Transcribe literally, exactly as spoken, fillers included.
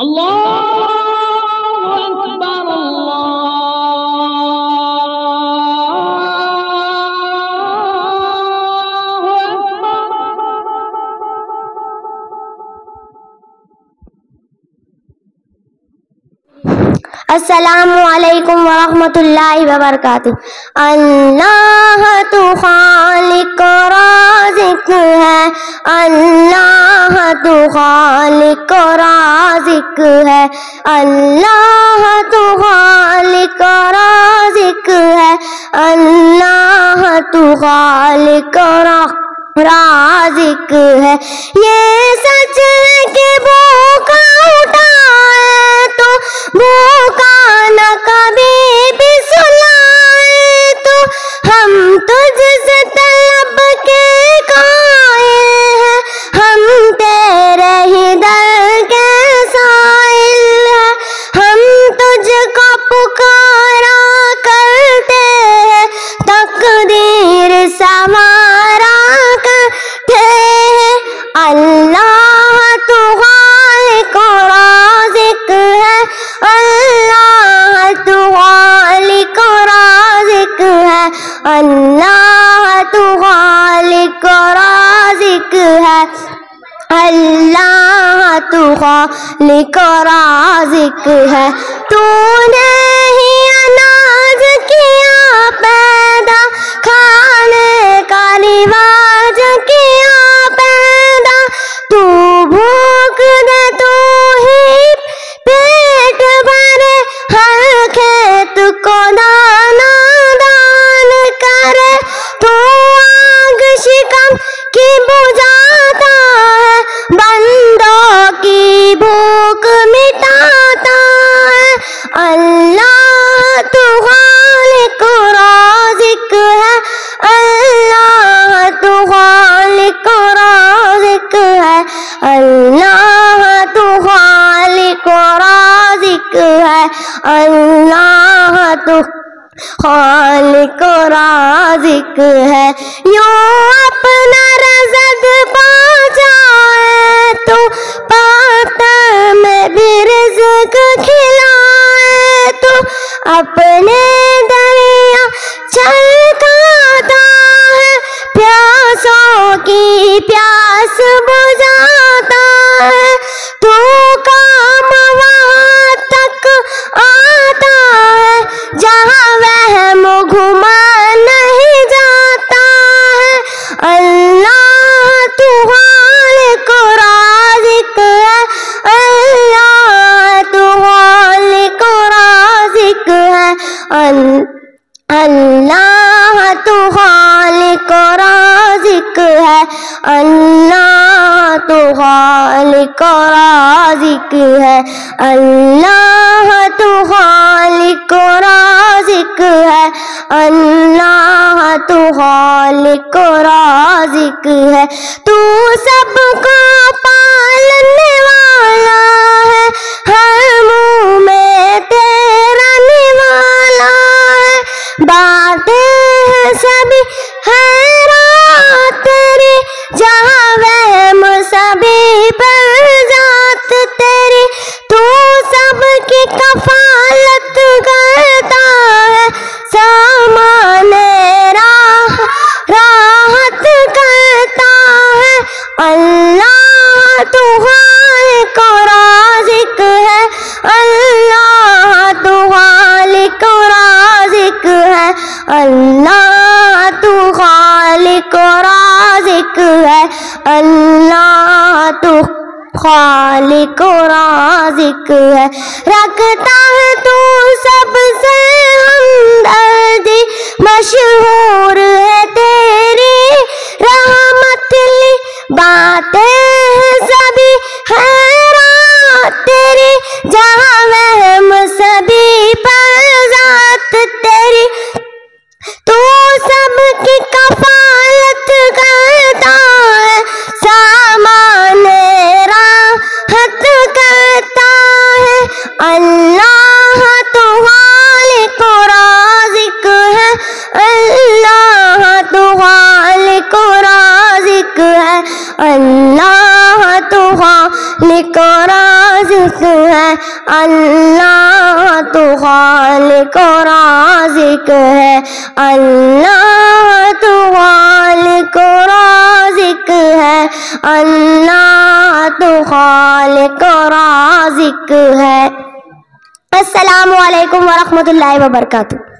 अल्लाहु अकबर अल्लाहु अकबर। अस्सलामु अलैकुम व रहमतुल्लाहि व बरकातुहू। अल्लाह तू खालिक राज़िक है, अल्लाह तू खालिक राज़िक है, अल्लाह तू खालिक राज़िक है, अल्लाह तू खालिक राज़िक है। ये सच है कि भूखा उठा है तो भूखा न कभी भी सुलाए तो, हम तुझसे तलब के खाए हैं, हम तेरे ही दर के साइल है, हम तुझको पुकारा करते हैं, तकदीर समारा करते हैं। अल्लाह तू खालिक राज़िक है, अल्लाह तू खालिक राज़िक है, अल्लाह तू खालिक राज़िक है, अल्लाह तू खालिक राज़िक है। तूने ही अनाज किया पैदा, खाने का रिवाज किया पैदा, तू भूख दे तू ही पेट भरे, हर खेत को दाना दान करे, तू आग शिकम की बुझाता है, बंदों की भूख मिटाता है। अल्लाह तू खालिक राज़िक है, अल्लाह तू खालिक राज़िक है, अल्लाह तू खालिक राज़िक है, अल्लाह तू खालिक राज़िक है। यूं अपना रज़्क़ पहुँचाए तो पातर में भी रिज़्क़ खिलाए तो, अपने दरिया छलकाता है, प्यासों की प्यास बुझाता है, तू काम वहाँ तक आता है जहाँ वहम घुमा नहीं जाता है। अल्लाह तू खालिक राज़िक है, अल्लाह तू खालिक राज़िक है, अल्लाह तू खालिक राज़िक है, अल्लाह तू खालिक राज़िक है, अल्लाह तू खालिक राज़िक है, अल्लाह तू खालिक राज़िक है। तू सबको पालने वाला है, हर मुँह में तेरा निवाला है, बातें हैं सभी हैरान तेरी, जहाँ वहम सभी पर जात तेरी, तू सबकी कफालत करता है, सामान राह राहत करता है। अल्लाह तू खालिक राज़िक है, अल्लाह तू खालिक राज़िक है, अल्लाह तू खालिक राज़िक है, अल्लाह तू खालिक राज़िक है। रखता है तू सबसे हमदर्दी, मशहूर है तेरी रहमतली, बातें हैं सभी हैरान तेरी, जहाँ वहम सभी पर जात तेरी, तू सबकी कफालत करता है, सामान राहत करता है। अल्लाह तू खालिक राज़िक है, अल्लाह तू खालिक राज़िक है, अल्लाह तू खालिक राज़िक है। है, अल्लाह तो खालिक और राज़िक है, अल्लाह तो खालिक और राज़िक है, अल्लाह तो खालिक और राज़िक है। अस्सलामु अलैकुम वरहमतुल्लाहि वबरकातुह।